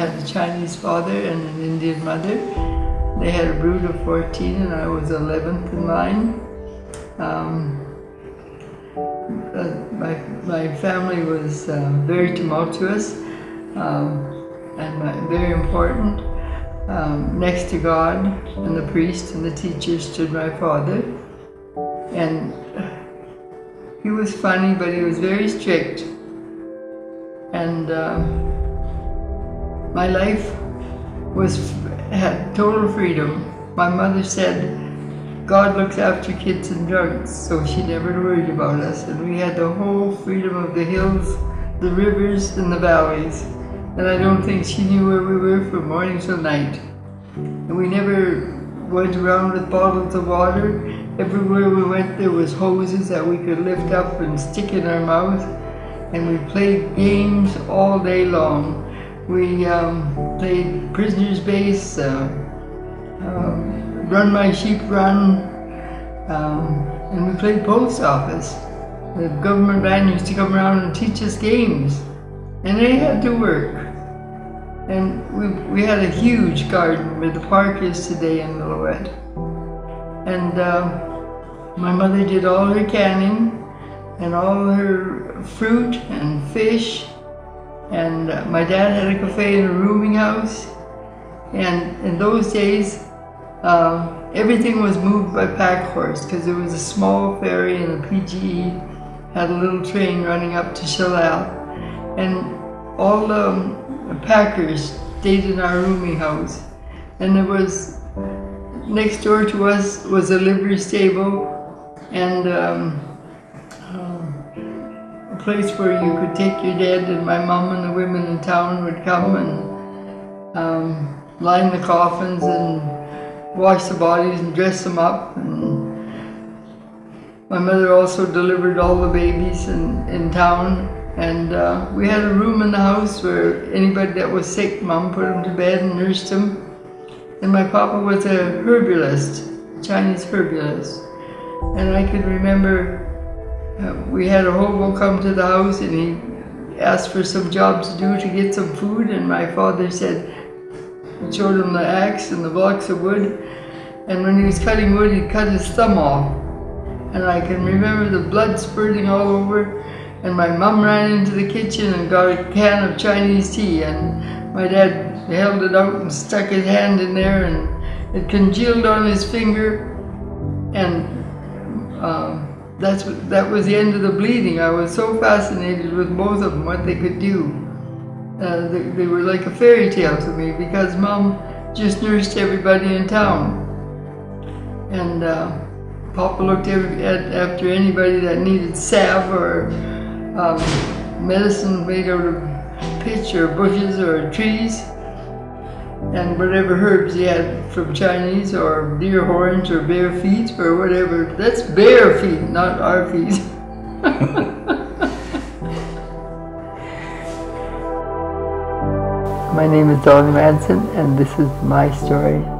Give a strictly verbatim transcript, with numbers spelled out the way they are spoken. had a Chinese father and an Indian mother. They had a brood of fourteen and I was eleventh in line. Um, uh, my, my family was uh, very tumultuous um, and uh, very important. Um, next to God and the priest and the teacher stood my father. And he was funny, but he was very strict. And um, my life was had total freedom. My mother said, God looks after kids and drunks, so she never worried about us. And we had the whole freedom of the hills, the rivers, and the valleys. And I don't think she knew where we were from morning till night. And we never went around with bottles of water. Everywhere we went, there was hoses that we could lift up and stick in our mouth. And we played games all day long. We um, played prisoner's base, uh, um, run my sheep run, um, and we played post office. The government man used to come around and teach us games, and they had to work. And we, we had a huge garden where the park is today in Lillooet. And uh, my mother did all her canning and all her fruit and fish. And uh, my dad had a cafe and a rooming house. And in those days, uh, everything was moved by pack horse because there was a small ferry and the P G E had a little train running up to Shilal. And all the um, packers stayed in our rooming house. And there was, next door to us was a livery stable and um, place where you could take your dead, and my mom and the women in town would come and um, line the coffins and wash the bodies and dress them up. And my mother also delivered all the babies in, in town, and uh, we had a room in the house where anybody that was sick, Mom put them to bed and nursed them. And my papa was a herbalist, Chinese herbalist, and I could remember Uh, we had a hobo come to the house and he asked for some job to do to get some food, and my father said, showed him the axe and the blocks of wood, and when he was cutting wood he cut his thumb off, and I can remember the blood spurting all over, and my mom ran into the kitchen and got a can of Chinese tea, and my dad held it out and stuck his hand in there and it congealed on his finger, and uh, That's, that was the end of the bleeding. I was so fascinated with both of them, what they could do. Uh, they, they were like a fairy tale to me because Mom just nursed everybody in town. And uh, Papa looked every, at, after anybody that needed salve or um, medicine made out of pitch or bushes or trees and whatever herbs he had from Chinese or deer horns or bare feet or whatever. That's bare feet, not our feet. My name is Dolly Madsen and this is my story.